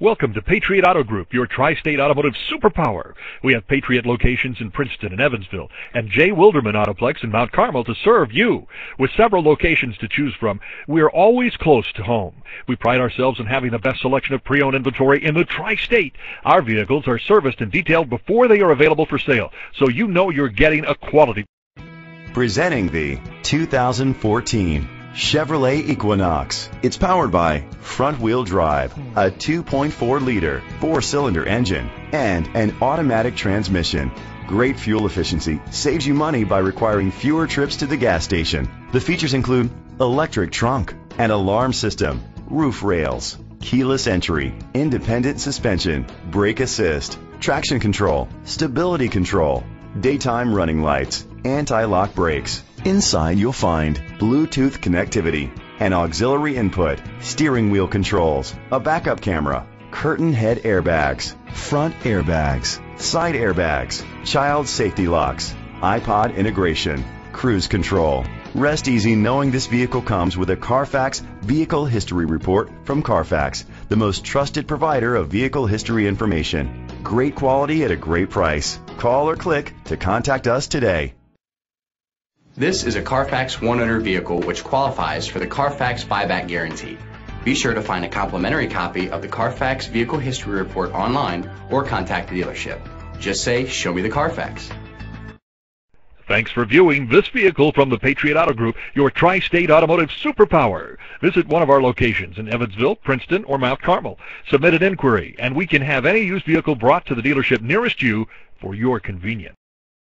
Welcome to Patriot Auto Group, your tri-state automotive superpower. We have Patriot locations in Princeton and Evansville, and Jay Wilderman Autoplex in Mount Carmel to serve you. With several locations to choose from, we are always close to home. We pride ourselves in having the best selection of pre-owned inventory in the tri-state. Our vehicles are serviced and detailed before they are available for sale, so you know you're getting a quality. Presenting the 2014 Chevrolet Equinox. It's powered by front-wheel drive, a 2.4-liter four-cylinder engine, and an automatic transmission. Great fuel efficiency saves you money by requiring fewer trips to the gas station. The features include electric trunk, an alarm system, roof rails, keyless entry, independent suspension, brake assist, traction control, stability control, daytime running lights, anti-lock brakes. Inside you'll find Bluetooth connectivity, an auxiliary input, steering wheel controls, a backup camera, curtain head airbags, front airbags, side airbags, child safety locks, iPod integration, cruise control. Rest easy knowing this vehicle comes with a Carfax Vehicle History Report from Carfax, the most trusted provider of vehicle history information. Great quality at a great price. Call or click to contact us today. This is a Carfax one-owner vehicle which qualifies for the Carfax buyback guarantee. Be sure to find a complimentary copy of the Carfax Vehicle History Report online or contact the dealership. Just say, "Show me the Carfax." Thanks for viewing this vehicle from the Patriot Auto Group, your tri-state automotive superpower. Visit one of our locations in Evansville, Princeton, or Mount Carmel. Submit an inquiry, and we can have any used vehicle brought to the dealership nearest you for your convenience.